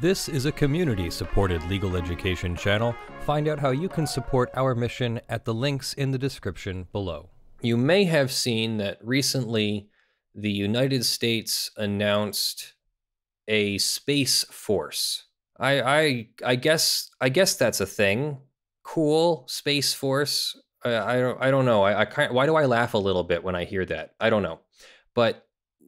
This is a community-supported legal education channel. Find out how you can support our mission at the links in the description below. You may have seen that recently the United States announced a Space Force. I guess that's a thing. Cool, Space Force. I don't know. Why do I laugh a little bit when I hear that? I don't know. But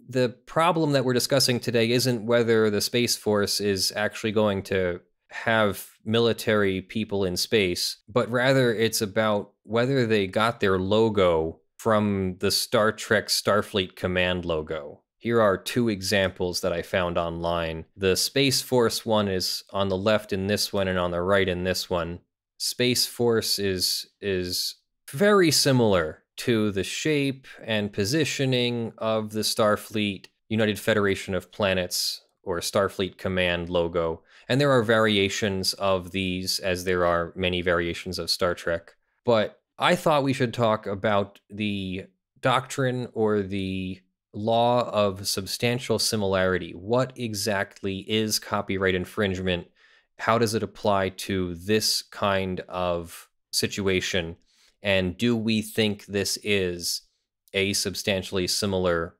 the problem that we're discussing today isn't whether the Space Force is actually going to have military people in space, but rather it's about whether they got their logo from the Star Trek Starfleet Command logo. Here are two examples that I found online. The Space Force one is on the left in this one and on the right in this one. Space Force is very similar to the shape and positioning of the Starfleet United Federation of Planets or Starfleet Command logo. And there are variations of these, as there are many variations of Star Trek. But I thought we should talk about the doctrine or the law of substantial similarity. What exactly is copyright infringement? How does it apply to this kind of situation? And do we think this is a substantially similar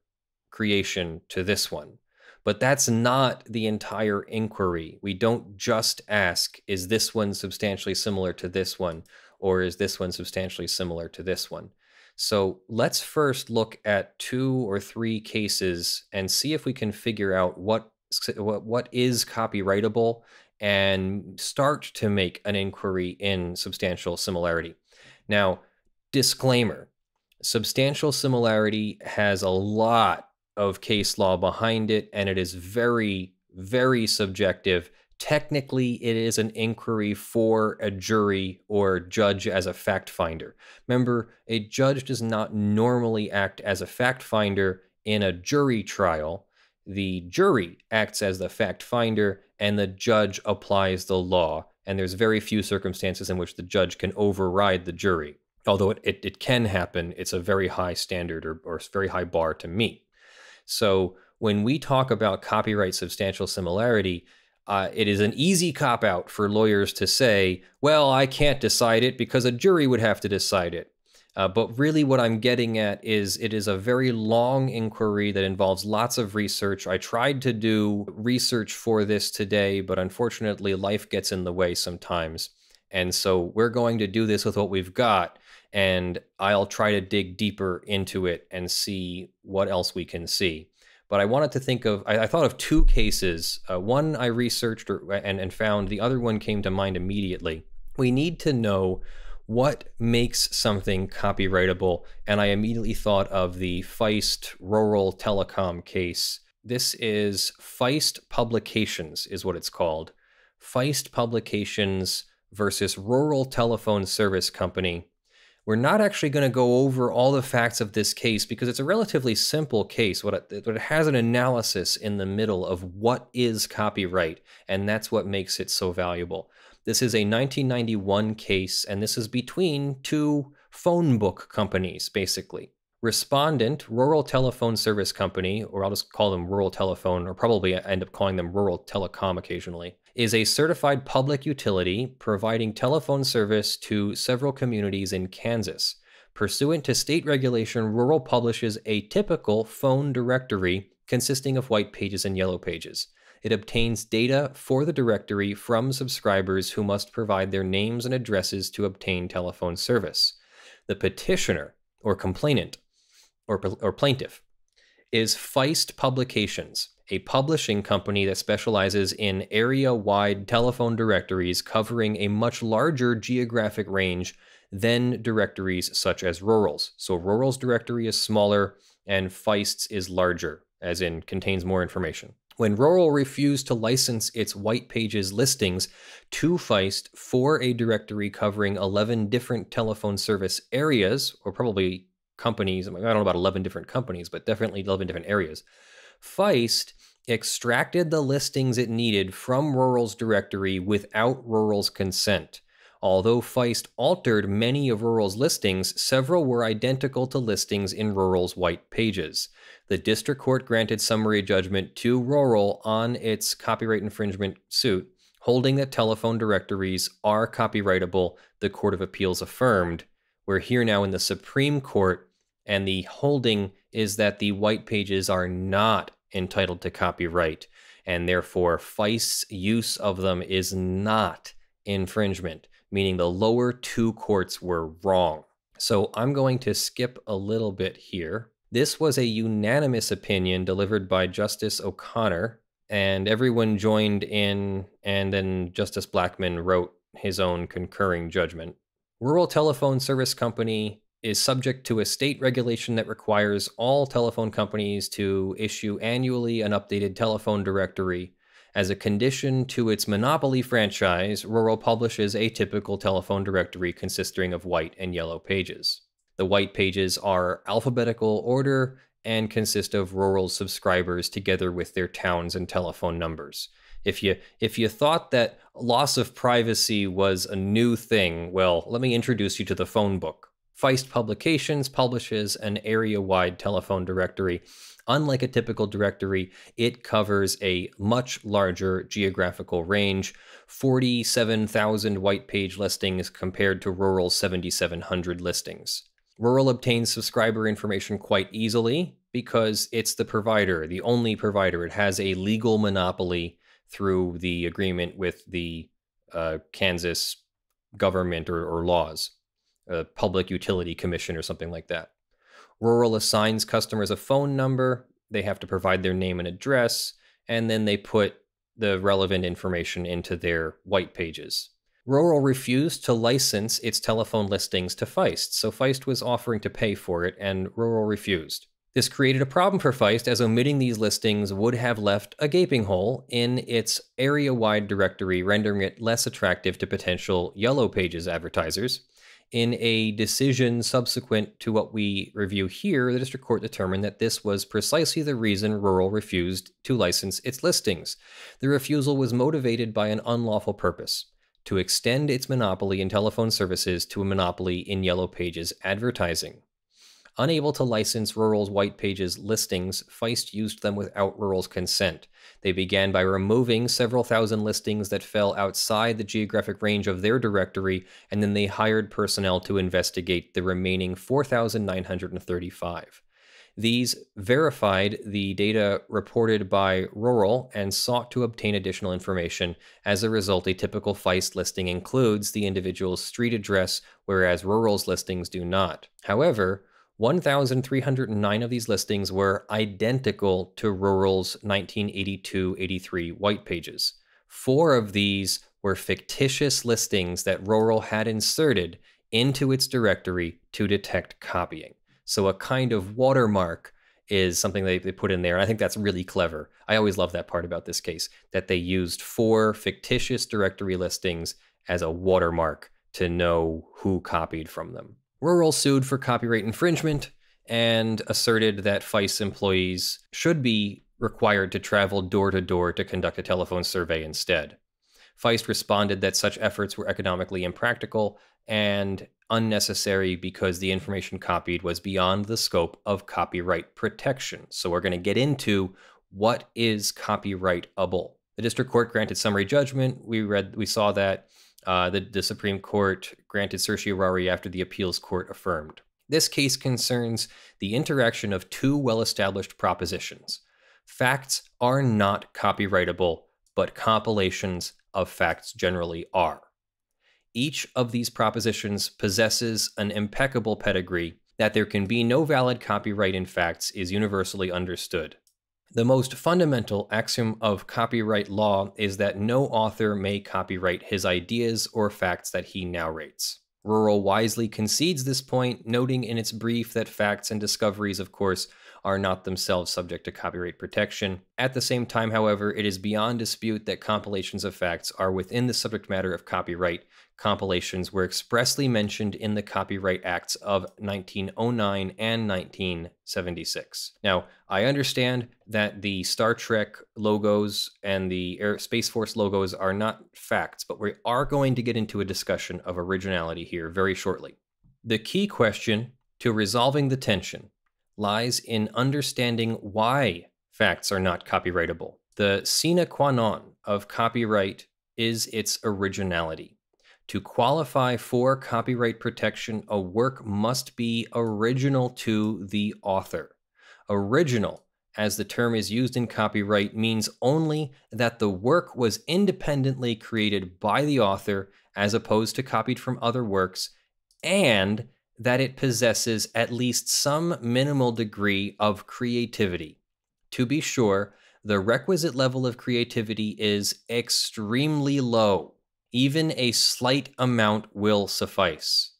creation to this one? But that's not the entire inquiry. We don't just ask, is this one substantially similar to this one? Or is this one substantially similar to this one? So let's first look at 2 or 3 cases and see if we can figure out what is copyrightable and start to make an inquiry in substantial similarity. Now, disclaimer, substantial similarity has a lot of case law behind it, and it is very, very subjective. Technically, it is an inquiry for a jury or judge as a fact finder. Remember, a judge does not normally act as a fact finder in a jury trial. The jury acts as the fact finder, and the judge applies the law. And there's very few circumstances in which the judge can override the jury. Although it can happen, it's a very high standard or very high bar to meet. So when we talk about copyright substantial similarity, it is an easy cop-out for lawyers to say, well, I can't decide it because a jury would have to decide it. But really what I'm getting at is it is a very long inquiry that involves lots of research. I tried to do research for this today, but unfortunately life gets in the way sometimes. And so we're going to do this with what we've got, and I'll try to dig deeper into it and see what else we can see. But I wanted to think of, I thought of 2 cases. One I researched and found, the other one came to mind immediately. We need to know what makes something copyrightable, and I immediately thought of the Feist Rural Telecom case. This is Feist Publications, is what it's called. Feist Publications versus Rural Telephone Service Company. We're not actually going to go over all the facts of this case because it's a relatively simple case, but it has an analysis in the middle of what is copyright, and that's what makes it so valuable. This is a 1991 case, and this is between 2 phone book companies, basically. Respondent, Rural Telephone Service Company, or I'll just call them Rural Telephone, or probably end up calling them Rural Telecom occasionally, is a certified public utility providing telephone service to several communities in Kansas. Pursuant to state regulation, Rural publishes a typical phone directory consisting of white pages and yellow pages. It obtains data for the directory from subscribers who must provide their names and addresses to obtain telephone service. The petitioner, or complainant, or plaintiff, is Feist Publications, a publishing company that specializes in area-wide telephone directories covering a much larger geographic range than directories such as Rural's. So Rural's directory is smaller and Feist's is larger, as in contains more information. When Rural refused to license its white pages listings to Feist for a directory covering 11 different telephone service areas, or probably companies, I don't know about 11 different companies, but definitely 11 different areas, Feist extracted the listings it needed from Rural's directory without Rural's consent. Although Feist altered many of Rural's listings, several were identical to listings in Rural's white pages. The district court granted summary judgment to Rural on its copyright infringement suit, holding that telephone directories are copyrightable. The Court of Appeals affirmed. We're here now in the Supreme Court, and the holding is that the white pages are not entitled to copyright, and therefore Feist's use of them is not infringement, meaning the lower two courts were wrong. So I'm going to skip a little bit here. This was a unanimous opinion delivered by Justice O'Connor, and everyone joined in, and then Justice Blackmun wrote his own concurring judgment. Rural Telephone Service Company is subject to a state regulation that requires all telephone companies to issue annually an updated telephone directory. As a condition to its monopoly franchise, Rural publishes a typical telephone directory consisting of white and yellow pages. The white pages are alphabetical order and consist of Rural's subscribers together with their towns and telephone numbers. If you thought that loss of privacy was a new thing, well, let me introduce you to the phone book. Feist Publications publishes an area-wide telephone directory. Unlike a typical directory, it covers a much larger geographical range, 47,000 white page listings compared to Rural's 7,700 listings. Rural obtains subscriber information quite easily because it's the provider, the only provider. It has a legal monopoly through the agreement with the Kansas government or laws. A public utility commission or something like that. Rural assigns customers a phone number, they have to provide their name and address, and then they put the relevant information into their white pages. Rural refused to license its telephone listings to Feist, so Feist was offering to pay for it, and Rural refused. This created a problem for Feist, as omitting these listings would have left a gaping hole in its area-wide directory, rendering it less attractive to potential Yellow Pages advertisers. In a decision subsequent to what we review here, the district court determined that this was precisely the reason Rural refused to license its listings. The refusal was motivated by an unlawful purpose: to extend its monopoly in telephone services to a monopoly in Yellow Pages advertising. Unable to license Rural's white pages listings, Feist used them without Rural's consent. They began by removing several thousand listings that fell outside the geographic range of their directory, and then they hired personnel to investigate the remaining 4,935. These verified the data reported by Rural and sought to obtain additional information. As a result, a typical Feist listing includes the individual's street address, whereas Rural's listings do not. However, 1,309 of these listings were identical to Rural's 1982-83 white pages. 4 of these were fictitious listings that Rural had inserted into its directory to detect copying. So a kind of watermark is something they put in there, and I think that's really clever. I always love that part about this case, that they used 4 fictitious directory listings as a watermark to know who copied from them. Rural sued for copyright infringement and asserted that Feist employees should be required to travel door-to-door to conduct a telephone survey instead. Feist responded that such efforts were economically impractical and unnecessary because the information copied was beyond the scope of copyright protection. So we're going to get into what is copyrightable. The district court granted summary judgment. We saw that. The Supreme Court granted certiorari after the appeals court affirmed. This case concerns the interaction of two well-established propositions. Facts are not copyrightable, but compilations of facts generally are. Each of these propositions possesses an impeccable pedigree. That there can be no valid copyright in facts is universally understood. The most fundamental axiom of copyright law is that no author may copyright his ideas or facts that he narrates. Rural wisely concedes this point, noting in its brief that facts and discoveries, of course, are not themselves subject to copyright protection. At the same time, however, it is beyond dispute that compilations of facts are within the subject matter of copyright. Compilations were expressly mentioned in the Copyright Acts of 1909 and 1976. Now, I understand that the Star Trek logos and the Space Force logos are not facts, but we are going to get into a discussion of originality here very shortly. The key question to resolving the tension lies in understanding why facts are not copyrightable. The sine qua non of copyright is its originality. To qualify for copyright protection, a work must be original to the author. Original, as the term is used in copyright, means only that the work was independently created by the author, as opposed to copied from other works, and that it possesses at least some minimal degree of creativity. To be sure, the requisite level of creativity is extremely low. Even a slight amount will suffice.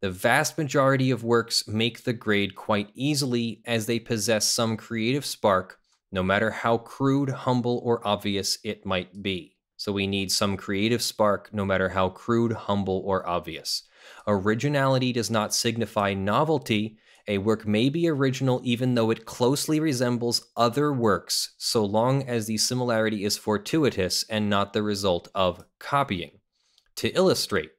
The vast majority of works make the grade quite easily as they possess some creative spark, no matter how crude, humble, or obvious it might be. So we need some creative spark, no matter how crude, humble, or obvious. Originality does not signify novelty. A work may be original even though it closely resembles other works, so long as the similarity is fortuitous and not the result of copying. To illustrate,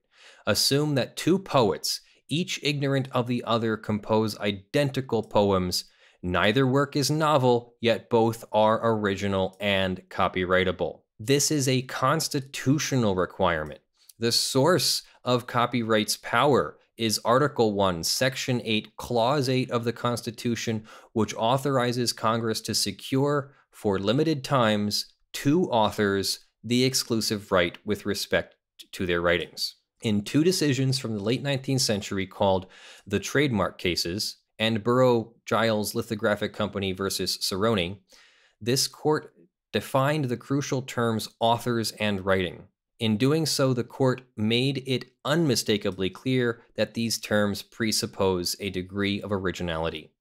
assume that two poets, each ignorant of the other, compose identical poems. Neither work is novel, yet both are original and copyrightable. This is a constitutional requirement. The source of copyright's power is Article 1, Section 8, Clause 8 of the Constitution, which authorizes Congress to secure, for limited times, to authors the exclusive right with respect to their writings. In two decisions from the late 19th century called the Trademark Cases and Burrow-Giles Lithographic Company versus Cerrone, this court defined the crucial terms authors and writing. In doing so, the court made it unmistakably clear that these terms presuppose a degree of originality.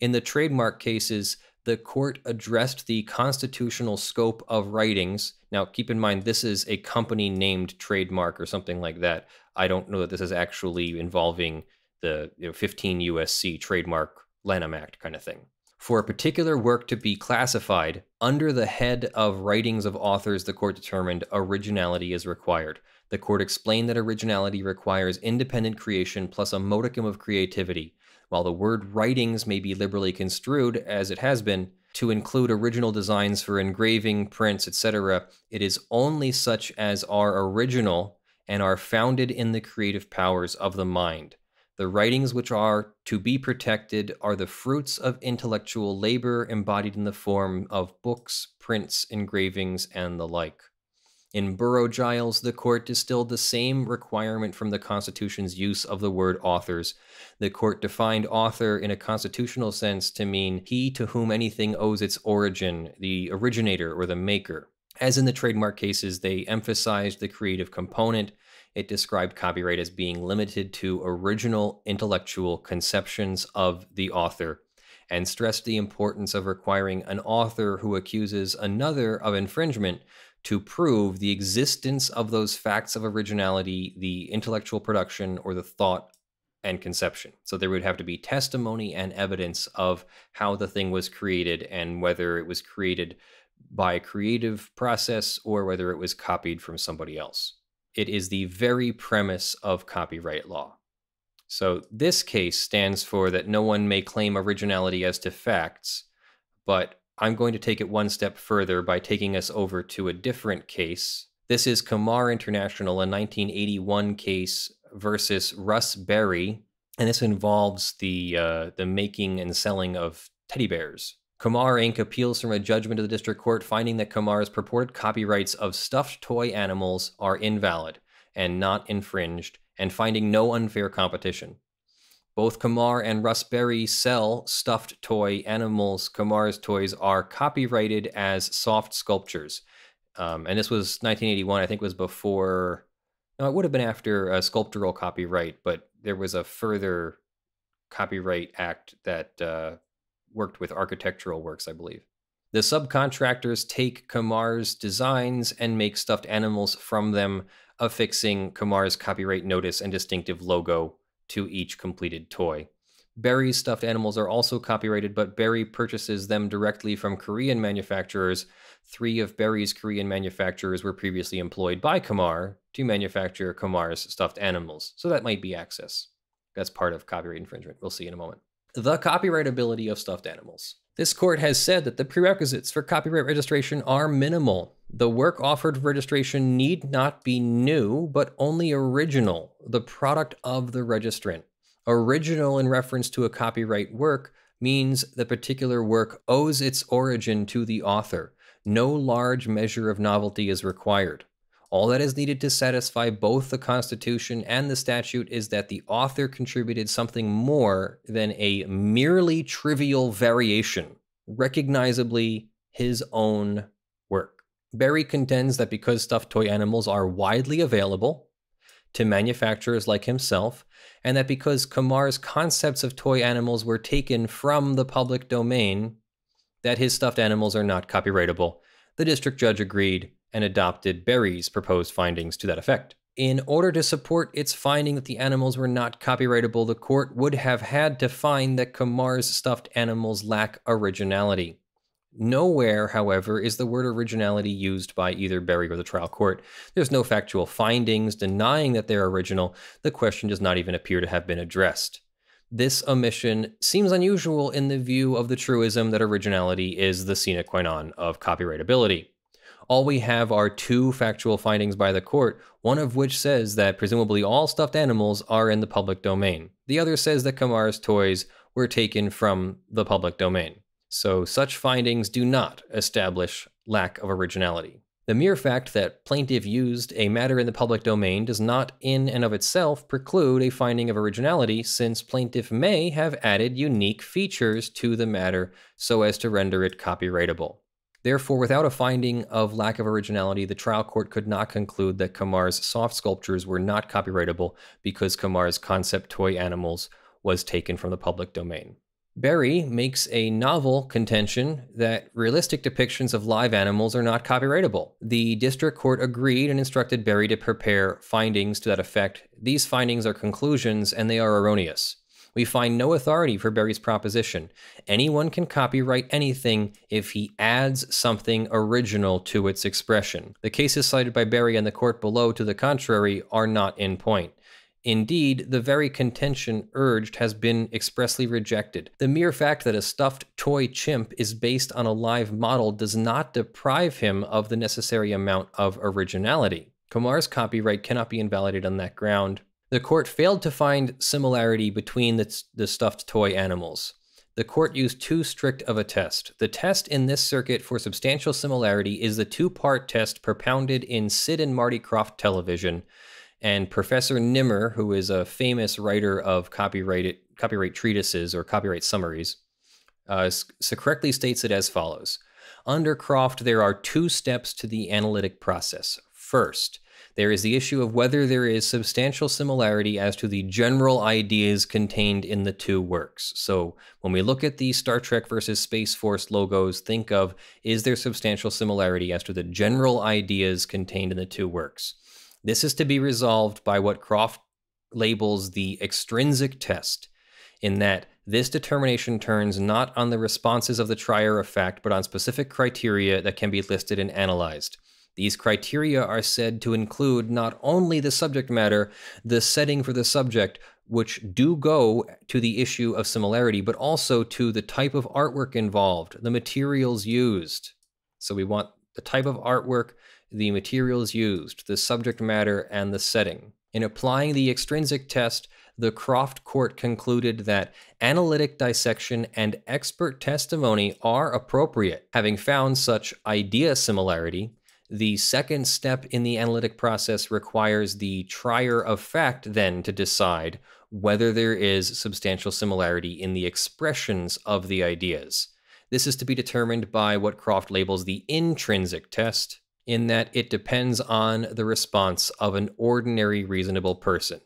In the trademark cases, the court addressed the constitutional scope of writings. Now, keep in mind, this is a company named trademark or something like that. I don't know that this is actually involving the 15 USC trademark Lanham Act kind of thing. For a particular work to be classified under the head of writings of authors, the court determined originality is required. The court explained that originality requires independent creation plus a modicum of creativity. While the word writings may be liberally construed, as it has been, to include original designs for engraving, prints, etc., it is only such as are original and are founded in the creative powers of the mind. The writings which are to be protected are the fruits of intellectual labor embodied in the form of books, prints, engravings, and the like. In Burrow-Giles, the court distilled the same requirement from the Constitution's use of the word authors. The court defined author in a constitutional sense to mean he to whom anything owes its origin, the originator or the maker. As in the trademark cases, they emphasized the creative component. It described copyright as being limited to original intellectual conceptions of the author, and stressed the importance of requiring an author who accuses another of infringement to prove the existence of those facts of originality, the intellectual production, or the thought and conception. So there would have to be testimony and evidence of how the thing was created and whether it was created by a creative process or whether it was copied from somebody else. It is the very premise of copyright law. So this case stands for that no one may claim originality as to facts, but I'm going to take it one step further by taking us over to a different case. This is Kamar International, a 1981 case versus Russ Berrie, and this involves the making and selling of teddy bears. Kamar Inc. appeals from a judgment of the district court finding that Kamar's purported copyrights of stuffed toy animals are invalid and not infringed, and finding no unfair competition. Both Kamar and Russ Berrie sell stuffed toy animals. Kamar's toys are copyrighted as soft sculptures. And this was 1981, I think it was before, no, it would have been after a sculptural copyright, but there was a further copyright act that worked with architectural works, I believe. The subcontractors take Kamar's designs and make stuffed animals from them, affixing Kamar's copyright notice and distinctive logo to each completed toy. Berrie's stuffed animals are also copyrighted, but Berrie purchases them directly from Korean manufacturers. 3 of Berrie's Korean manufacturers were previously employed by Kamar to manufacture Kamar's stuffed animals, so that might be access. That's part of copyright infringement. We'll see in a moment. The copyrightability of stuffed animals. This court has said that the prerequisites for copyright registration are minimal. The work offered for registration need not be new, but only original, the product of the registrant. Original in reference to a copyright work means the particular work owes its origin to the author. No large measure of novelty is required. All that is needed to satisfy both the Constitution and the statute is that the author contributed something more than a merely trivial variation, recognizably his own work. Berrie contends that because stuffed toy animals are widely available to manufacturers like himself, and that because Kamar's concepts of toy animals were taken from the public domain, that his stuffed animals are not copyrightable. The district judge agreed and adopted Berrie's proposed findings to that effect. In order to support its finding that the animals were not copyrightable, the court would have had to find that Kamar's stuffed animals lack originality. Nowhere, however, is the word originality used by either Berrie or the trial court. There's no factual findings denying that they're original. The question does not even appear to have been addressed. This omission seems unusual in the view of the truism that originality is the sine qua non of copyrightability. All we have are 2 factual findings by the court, one of which says that presumably all stuffed animals are in the public domain. The other says that Kamar's toys were taken from the public domain. So such findings do not establish lack of originality. The mere fact that plaintiff used a matter in the public domain does not in and of itself preclude a finding of originality, since plaintiff may have added unique features to the matter so as to render it copyrightable. Therefore, without a finding of lack of originality, the trial court could not conclude that Kamar's soft sculptures were not copyrightable because Kamar's concept toy animals was taken from the public domain. Berrie makes a novel contention that realistic depictions of live animals are not copyrightable. The district court agreed and instructed Berrie to prepare findings to that effect. These findings are conclusions and they are erroneous. We find no authority for Berrie's proposition. Anyone can copyright anything if he adds something original to its expression. The cases cited by Berrie and the court below to the contrary are not in point. Indeed, the very contention urged has been expressly rejected. The mere fact that a stuffed toy chimp is based on a live model does not deprive him of the necessary amount of originality. Kamar's copyright cannot be invalidated on that ground. The court failed to find similarity between the stuffed toy animals. The court used too strict of a test. The test in this circuit for substantial similarity is the 2-part test propounded in Sid and Marty Krofft Television, and Professor Nimmer, who is a famous writer of copyright treatises or copyright summaries, correctly states it as follows. Under Krofft, there are 2 steps to the analytic process. First, there is the issue of whether there is substantial similarity as to the general ideas contained in the 2 works. So when we look at the Star Trek versus Space Force logos, think of, is there substantial similarity as to the general ideas contained in the 2 works? This is to be resolved by what Krofft labels the extrinsic test, in that this determination turns not on the responses of the trier of fact, but on specific criteria that can be listed and analyzed. These criteria are said to include not only the subject matter, the setting for the subject, which do go to the issue of similarity, but also to the type of artwork involved, the materials used. So we want the type of artwork, the materials used, the subject matter, and the setting. In applying the extrinsic test, the Krofft court concluded that analytic dissection and expert testimony are appropriate. Having found such idea similarity, the second step in the analytic process requires the trier of fact then to decide whether there is substantial similarity in the expressions of the ideas. This is to be determined by what Krofft labels the intrinsic test, in that it depends on the response of an ordinary reasonable person.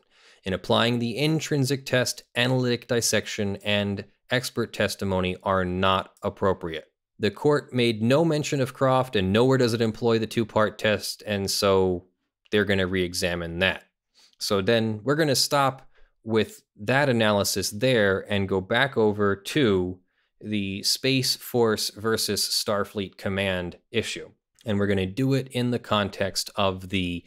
In applying the intrinsic test, analytic dissection and expert testimony are not appropriate. The court made no mention of Krofft, and nowhere does it employ the two-part test, and so they're going to re-examine that. So then we're going to stop with that analysis there and go back over to the Space Force versus Starfleet Command issue. And we're going to do it in the context of the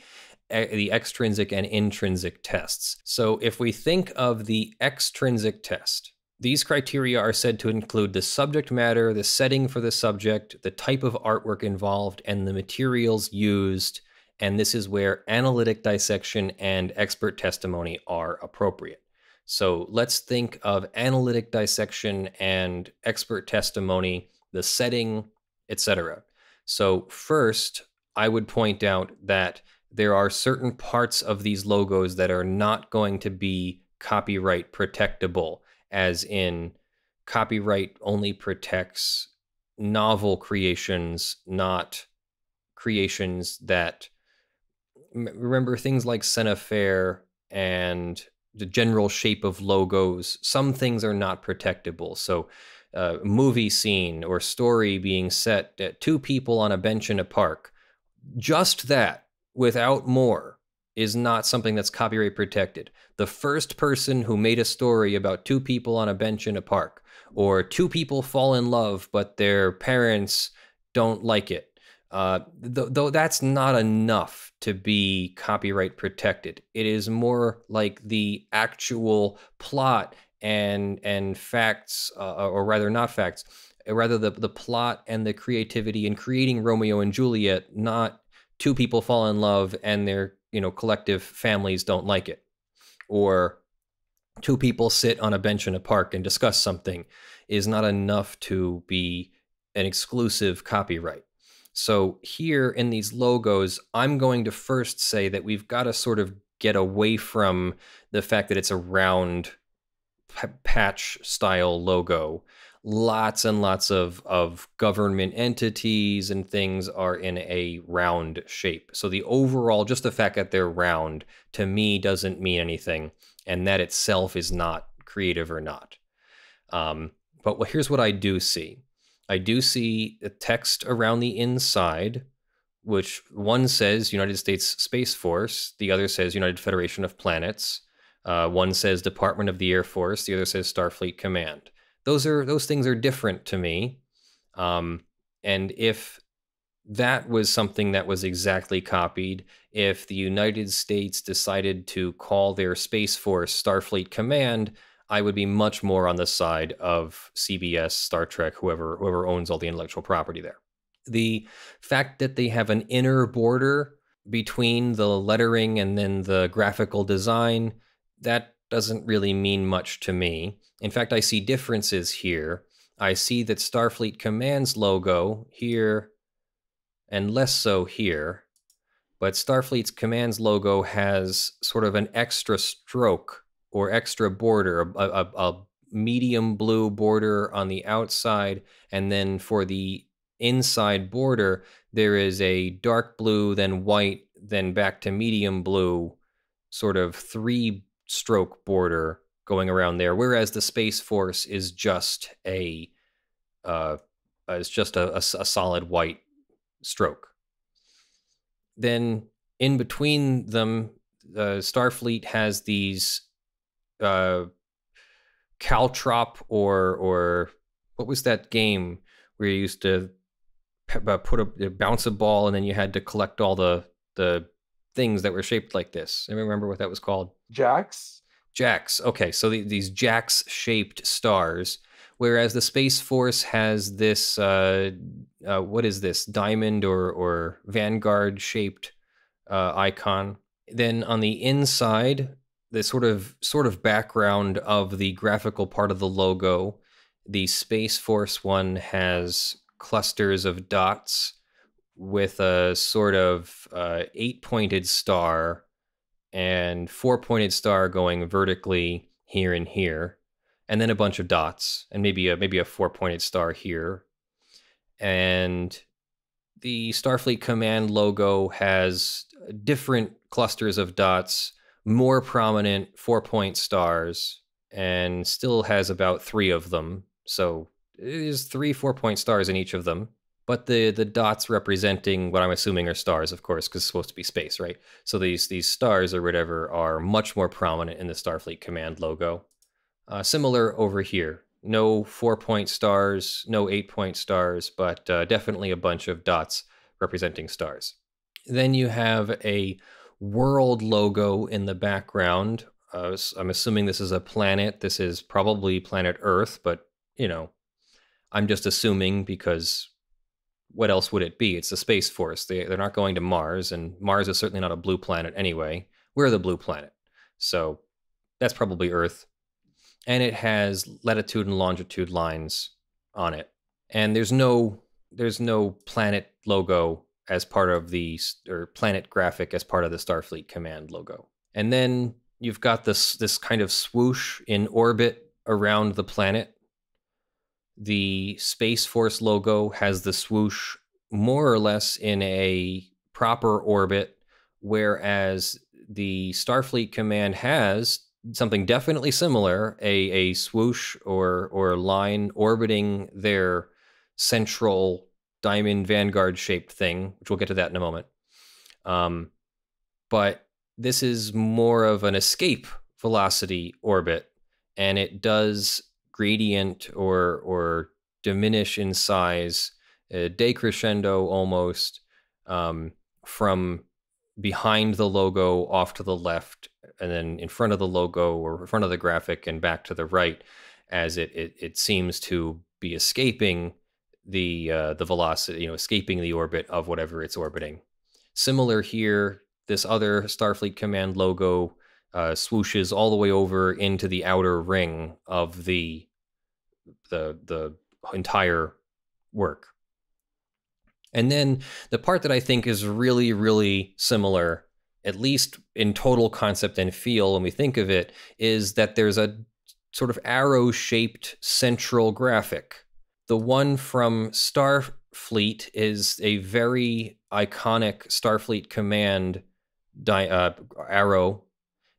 extrinsic and intrinsic tests. So if we think of the extrinsic test, these criteria are said to include the subject matter, the setting for the subject, the type of artwork involved, and the materials used. And this is where analytic dissection and expert testimony are appropriate. So let's think of analytic dissection and expert testimony, the setting, etc. So first, I would point out that there are certain parts of these logos that are not going to be copyright protectable, as in copyright only protects novel creations, not creations that... Remember things like Cennefair and the general shape of logos, some things are not protectable. So a movie scene or story being set at two people on a bench in a park, just that without more is not something that's copyright protected. The first person who made a story about two people on a bench in a park, or two people fall in love but their parents don't like it, though that's not enough to be copyright protected. It is more like the actual plot and facts, or rather not facts, rather the plot and the creativity in creating Romeo and Juliet, not two people fall in love and their collective families don't like it, or two people sit on a bench in a park and discuss something, is not enough to be an exclusive copyright. So here in these logos, I'm going to first say that we've got to sort of get away from the fact that it's a round patch style logo. Lots and lots of government entities and things are in a round shape. So the overall, just the fact that they're round, to me doesn't mean anything. And that itself is not creative or not. But here's what I do see. I do see a text around the inside, which one says United States Space Force, the other says United Federation of Planets, one says Department of the Air Force, the other says Starfleet Command. Those things are different to me, and if that was something that was exactly copied, if the United States decided to call their Space Force Starfleet Command, I would be much more on the side of CBS, Star Trek, whoever owns all the intellectual property there. The fact that they have an inner border between the lettering and then the graphical design, that doesn't really mean much to me. In fact, I see differences here. I see that Starfleet Command's logo here, and less so here, but Starfleet Command's logo has sort of an extra stroke or extra border, a medium blue border on the outside, and then for the inside border, there is a dark blue, then white, then back to medium blue, sort of three-stroke border going around there, whereas the Space Force is just a solid white stroke. Then in between them, Starfleet has these Caltrop, or what was that game where you used to bounce a ball and then you had to collect all the things that were shaped like this? I remember what that was called. Jacks? Jacks. Okay, so these jacks shaped stars, whereas the Space Force has this what is this, diamond or Vanguard shaped icon. Then on the inside, the sort of background of the graphical part of the logo, the Space Force one has clusters of dots with a sort of 8-pointed star and 4-pointed star going vertically here and here, and then a bunch of dots and maybe a 4-pointed star here. And the Starfleet Command logo has different clusters of dots, more prominent 4-point stars, and still has about 3 of them. So there's 3 4-point stars in each of them. But the dots representing what I'm assuming are stars, of course, because it's supposed to be space, right? So these stars or whatever are much more prominent in the Starfleet Command logo. Similar over here. No 4-point stars, no 8-point stars, but definitely a bunch of dots representing stars. Then you have a world logo in the background. I'm assuming this is a planet. This is probably planet Earth, but, you know, I'm just assuming because... what else would it be? It's the Space Force. They're not going to Mars, and Mars is certainly not a blue planet anyway. We're the blue planet. So that's probably Earth. And it has latitude and longitude lines on it. And there's no planet logo as part of the, or planet graphic as part of the Starfleet Command logo. And then you've got this kind of swoosh in orbit around the planet. The Space Force logo has the swoosh more or less in a proper orbit, whereas the Starfleet Command has something definitely similar, a swoosh or line orbiting their central Diamond Vanguard-shaped thing, which we'll get to that in a moment. But this is more of an escape velocity orbit, and it does... gradient or diminish in size, decrescendo almost, from behind the logo off to the left, and then in front of the logo or in front of the graphic and back to the right, as it seems to be escaping the velocity, you know, escaping the orbit of whatever it's orbiting. Similar here, this other Starfleet Command logo swooshes all the way over into the outer ring of the entire work. And then the part that I think is really, really similar, at least in total concept and feel when we think of it, is that there's a sort of arrow-shaped central graphic. The one from Starfleet is a very iconic Starfleet Command arrow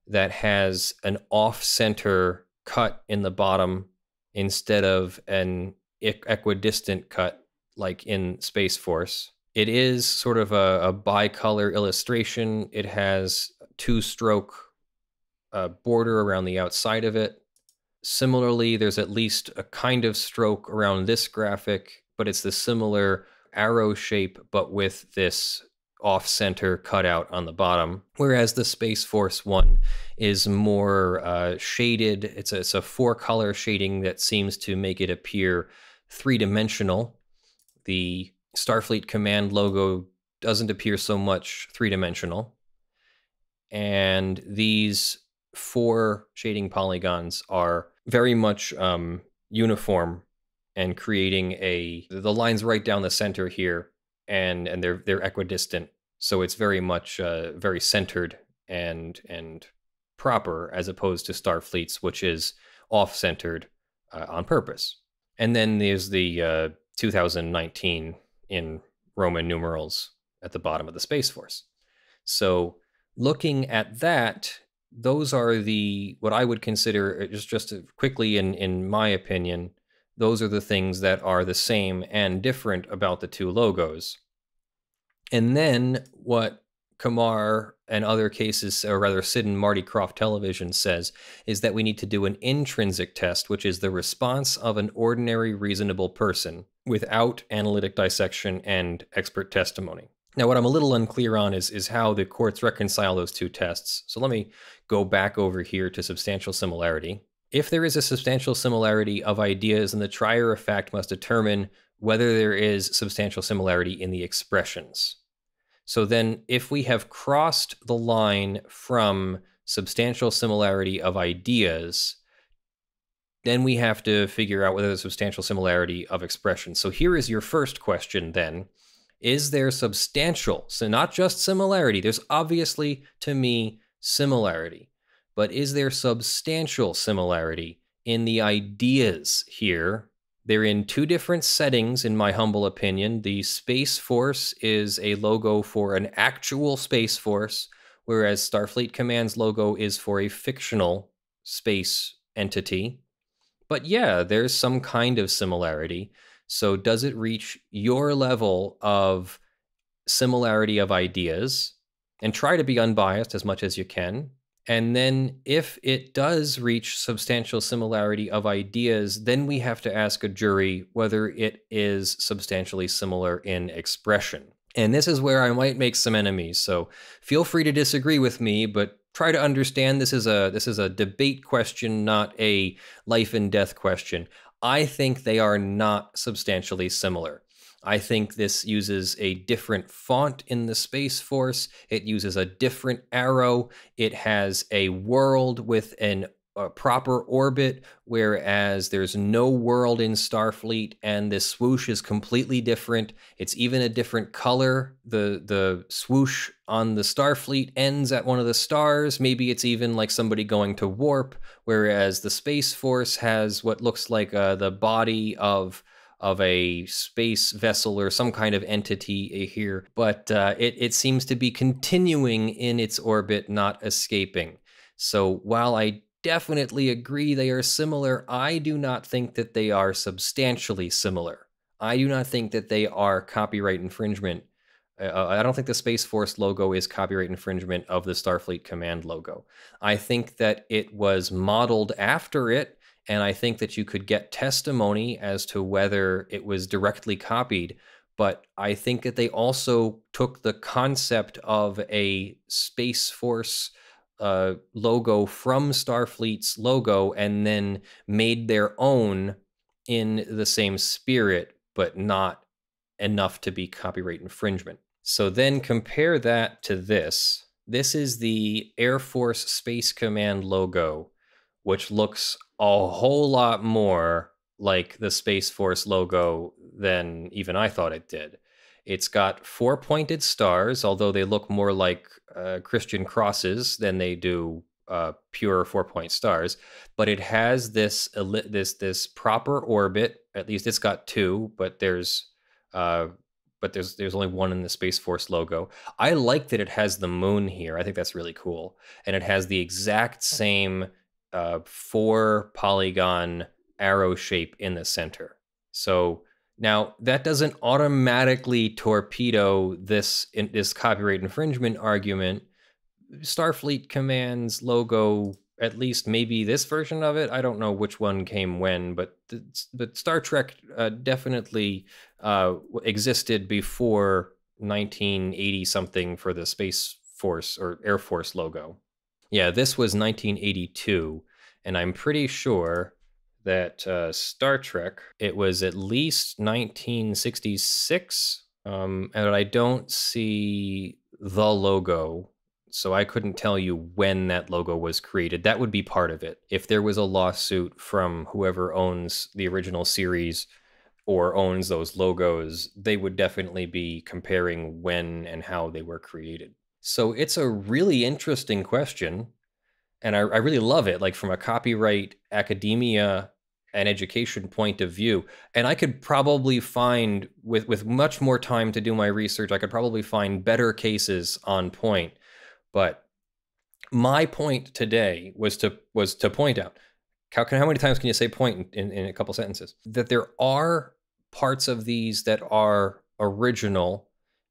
that has an off-center cut in the bottom instead of an equidistant cut like in Space Force. It is sort of a bi-color illustration. It has 2-stroke border around the outside of it. Similarly, there's at least a kind of stroke around this graphic, but it's the similar arrow shape, but with this off-center cutout on the bottom, whereas the Space Force one is more shaded. It's a 4-color shading that seems to make it appear 3-dimensional. The Starfleet Command logo doesn't appear so much 3-dimensional. And these 4 shading polygons are very much uniform and creating the lines right down the center here. And they're equidistant, so it's very much very centered and proper, as opposed to Starfleet's, which is off-centered on purpose. And then there's the 2019 in Roman numerals at the bottom of the Space Force. So looking at that, those are what I would consider, just quickly in my opinion, those are the things that are the same and different about the 2 logos. And then what Kamar and other cases, or rather Sid and Marty Krofft Television says, is that we need to do an intrinsic test, which is the response of an ordinary, reasonable person without analytic dissection and expert testimony. Now, what I'm a little unclear on is how the courts reconcile those 2 tests. So let me go back over here to substantial similarity. If there is a substantial similarity of ideas, then the trier of fact must determine whether there is substantial similarity in the expressions. So then if we have crossed the line from substantial similarity of ideas, then we have to figure out whether there's substantial similarity of expressions. So here is your first question then. Is there substantial, so not just similarity, there's obviously, to me, similarity. But is there substantial similarity in the ideas here? They're in 2 different settings, in my humble opinion. The Space Force is a logo for an actual Space Force, whereas Starfleet Command's logo is for a fictional space entity. But yeah, there's some kind of similarity. So does it reach your level of similarity of ideas? And try to be unbiased as much as you can. And then if it does reach substantial similarity of ideas, then we have to ask a jury whether it is substantially similar in expression. And this is where I might make some enemies. So feel free to disagree with me, but try to understand this is a debate question, not a life and death question. I think they are not substantially similar. I think this uses a different font in the Space Force. It uses a different arrow. It has a world with a proper orbit, whereas there's no world in Starfleet, and this swoosh is completely different. It's even a different color. The swoosh on the Starfleet ends at one of the stars. Maybe it's even like somebody going to warp, whereas the Space Force has what looks like the body of a space vessel or some kind of entity here, but it seems to be continuing in its orbit, not escaping. So while I definitely agree they are similar, I do not think that they are substantially similar. I do not think that they are copyright infringement. I don't think the Space Force logo is copyright infringement of the Starfleet Command logo. I think that it was modeled after it, and I think that you could get testimony as to whether it was directly copied, but I think that they also took the concept of a Space Force logo from Starfleet's logo and then made their own in the same spirit, but not enough to be copyright infringement. So then compare that to this. This is the Air Force Space Command logo, which looks a whole lot more like the Space Force logo than even I thought it did. It's got four pointed stars, although they look more like Christian crosses than they do pure four-point stars. But it has this proper orbit. At least it's got two, but there's only one in the Space Force logo. I like that it has the moon here. I think that's really cool, and it has the exact same four polygon arrow shape in the center. So now that doesn't automatically torpedo this copyright infringement argument. Starfleet Command's logo, at least maybe this version of it, I don't know which one came when, but Star Trek definitely existed before 1980 something for the Space Force or Air Force logo. Yeah, this was 1982, and I'm pretty sure that Star Trek, it was at least 1966, and I don't see the logo, so I couldn't tell you when that logo was created. That would be part of it. If there was a lawsuit from whoever owns the original series or owns those logos, they would definitely be comparing when and how they were created. So it's a really interesting question, and I really love it, like from a copyright, academia, and education point of view. And I could probably find, with much more time to do my research, I could probably find better cases on point. But my point today was to point out, how many times can you say point in a couple sentences? That there are parts of these that are original,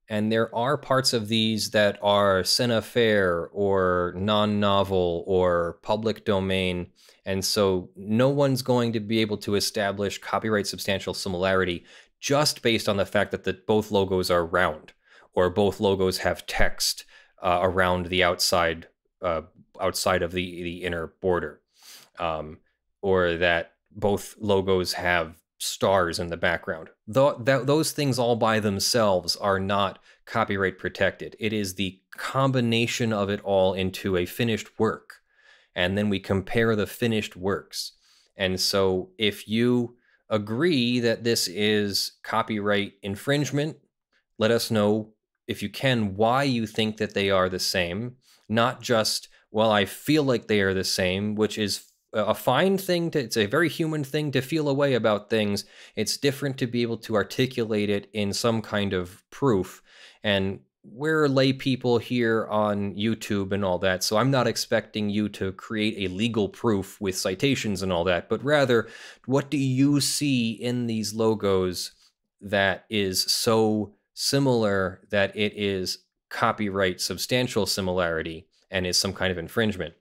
and there are parts of these that are Senafair or non-novel or public domain. And so no one's going to be able to establish copyright substantial similarity just based on the fact that both logos are round or both logos have text around the outside of the inner border, or that both logos have stars in the background. Those things all by themselves are not copyright protected. It is the combination of it all into a finished work. And then we compare the finished works. And so if you agree that this is copyright infringement, let us know, if you can, why you think that they are the same, not just, well, I feel like they are the same, which is a fine thing it's a very human thing to feel a way about things. It's different to be able to articulate it in some kind of proof. And we're lay people here on YouTube and all that, so I'm not expecting you to create a legal proof with citations and all that, but rather, what do you see in these logos that is so similar that it is copyright substantial similarity and is some kind of infringement?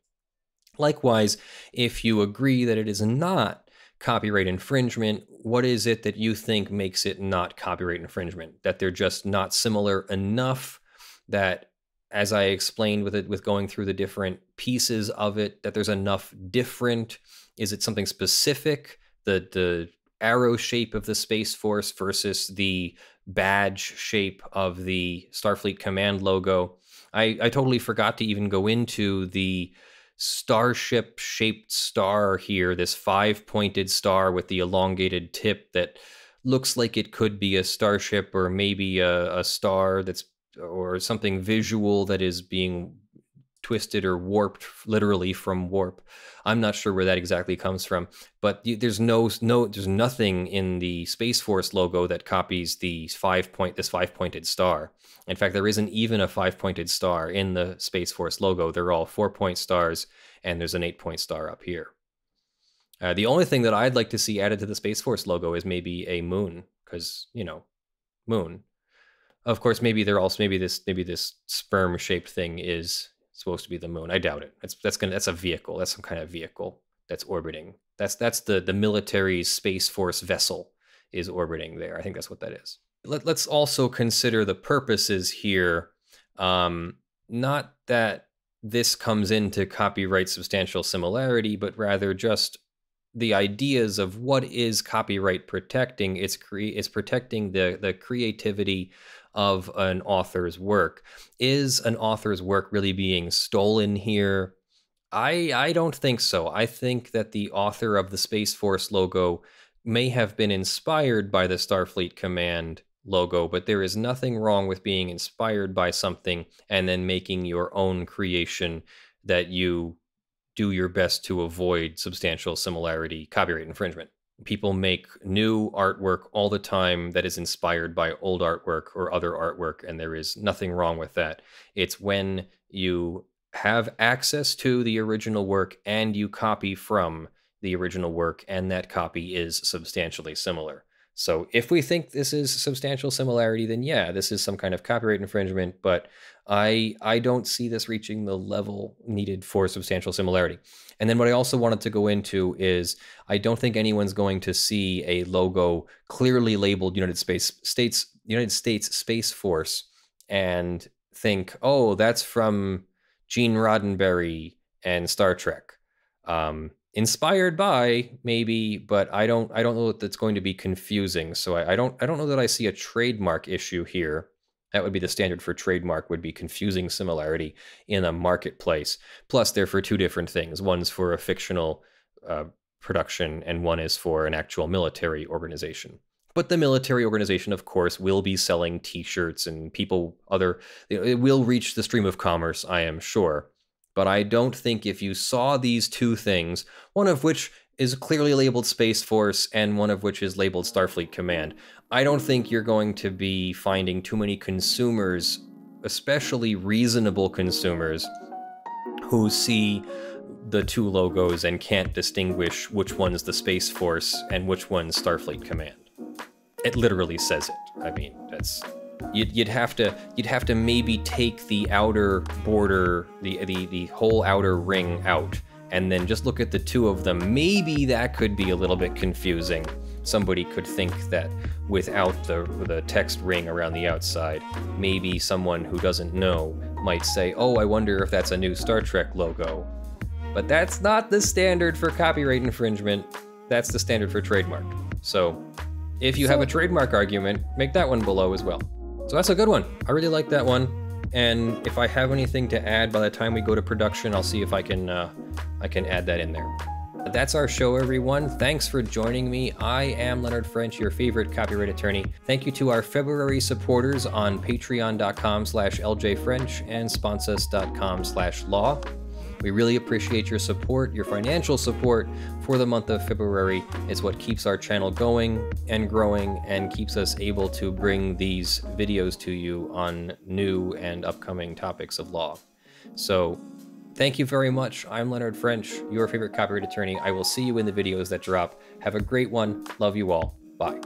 Likewise, if you agree that it is not copyright infringement, what is it that you think makes it not copyright infringement? That they're just not similar enough, that as I explained with it, with going through the different pieces of it, that there's enough different? Is it something specific? The arrow shape of the Space Force versus the badge shape of the Starfleet Command logo. I totally forgot to even go into the starship shaped star here, this 5-pointed star with the elongated tip that looks like it could be a starship or maybe a star that's, or something visual that is being twisted or warped, literally from warp. I'm not sure where that exactly comes from, but there's there's nothing in the Space Force logo that copies the this 5-pointed star. In fact, there isn't even a 5-pointed star in the Space Force logo. They're all 4-point stars, and there's an 8-point star up here. The only thing that I'd like to see added to the Space Force logo is maybe a moon, because, you know, moon. Of course, maybe they're also, maybe this sperm-shaped thing is supposed to be the moon. I doubt it. That's a vehicle. That's some kind of vehicle that's orbiting. That's the military Space Force vessel is orbiting there. I think that's what that is. Let's also consider the purposes here. Not that this comes into copyright substantial similarity, but rather just the ideas of what is copyright protecting. It's protecting the creativity of an author's work. Is an author's work really being stolen here? I don't think so. I think that the author of the Space Force logo may have been inspired by the Starfleet Command logo, but there is nothing wrong with being inspired by something and then making your own creation that you do your best to avoid substantial similarity copyright infringement. People make new artwork all the time that is inspired by old artwork or other artwork, and there is nothing wrong with that. It's when you have access to the original work and you copy from the original work, and that copy is substantially similar. So if we think this is substantial similarity, then yeah, this is some kind of copyright infringement, but I don't see this reaching the level needed for substantial similarity. And then what I also wanted to go into is I don't think anyone's going to see a logo clearly labeled United States Space Force and think, oh, that's from Gene Roddenberry and Star Trek. Inspired by, maybe, but I don't know that that's going to be confusing. So I don't know that I see a trademark issue here. That would be the standard for trademark, would be confusing similarity in a marketplace. Plus, they're for two different things. One's for a fictional production, and one is for an actual military organization. But the military organization, of course, will be selling T-shirts and people, it will reach the stream of commerce, I am sure. But I don't think if you saw these two things, one of which is clearly labeled Space Force and one of which is labeled Starfleet Command, I don't think you're going to be finding too many consumers, especially reasonable consumers, who see the two logos and can't distinguish which one's the Space Force and which one's Starfleet Command. It literally says it. I mean, that's... You'd have to maybe take the outer border, the whole outer ring out, and then just look at the two of them. Maybe that could be a little bit confusing. Somebody could think that without the text ring around the outside, maybe someone who doesn't know might say, oh, I wonder if that's a new Star Trek logo. But that's not the standard for copyright infringement. That's the standard for trademark. So if you have a trademark argument, make that one below as well. So that's a good one. I really like that one. And if I have anything to add by the time we go to production, I'll see if I can add that in there. That's our show, everyone. Thanks for joining me. I am Leonard French, your favorite copyright attorney. Thank you to our February supporters on patreon.com/LJFrench and sponsors.com/law. We really appreciate your support. Your financial support for the month of February is what keeps our channel going and growing and keeps us able to bring these videos to you on new and upcoming topics of law. So thank you very much. I'm Leonard French, your favorite copyright attorney. I will see you in the videos that drop. Have a great one. Love you all. Bye.